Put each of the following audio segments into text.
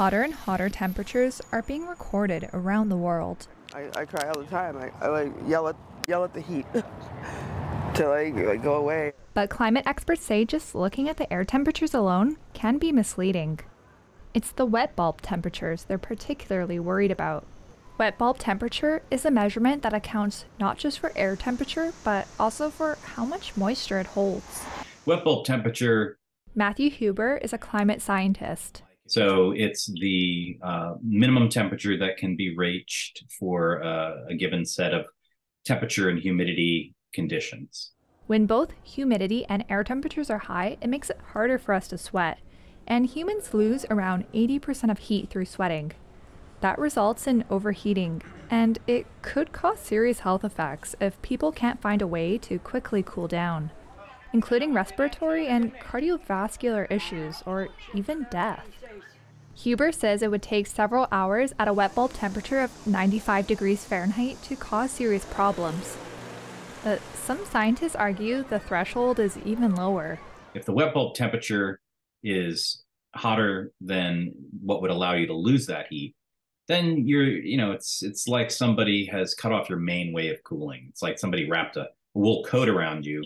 Hotter and hotter temperatures are being recorded around the world. I cry all the time. I like yell at the heat to like go away. But climate experts say just looking at the air temperatures alone can be misleading. It's the wet bulb temperatures they're particularly worried about. Wet bulb temperature is a measurement that accounts not just for air temperature, but also for how much moisture it holds. Wet bulb temperature. Matthew Huber is a climate scientist. So it's the minimum temperature that can be reached for a given set of temperature and humidity conditions. When both humidity and air temperatures are high, it makes it harder for us to sweat. And humans lose around 80% of heat through sweating. That results in overheating, and it could cause serious health effects if people can't find a way to quickly cool down, including respiratory and cardiovascular issues, or even death. Huber says it would take several hours at a wet bulb temperature of 95 degrees Fahrenheit to cause serious problems. But some scientists argue the threshold is even lower. If the wet bulb temperature is hotter than what would allow you to lose that heat, then you're, it's like somebody has cut off your main way of cooling. It's like somebody wrapped a wool coat around you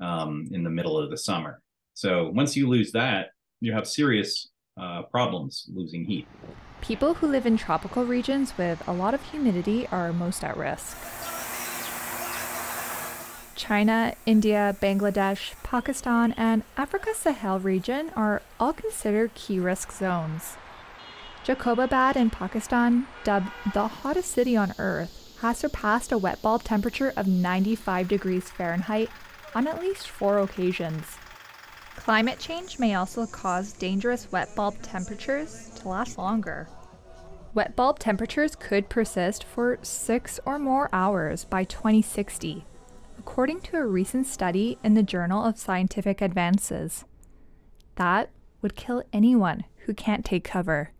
in the middle of the summer. So once you lose that, you have serious problems losing heat. People who live in tropical regions with a lot of humidity are most at risk. China, India, Bangladesh, Pakistan, and Africa's Sahel region are all considered key risk zones. Jacobabad in Pakistan, dubbed the hottest city on Earth, has surpassed a wet bulb temperature of 95 degrees Fahrenheit on at least 4 occasions. Climate change may also cause dangerous wet bulb temperatures to last longer. Wet bulb temperatures could persist for 6 or more hours by 2060. According to a recent study in the Journal of Scientific Advances. That would kill anyone who can't take cover.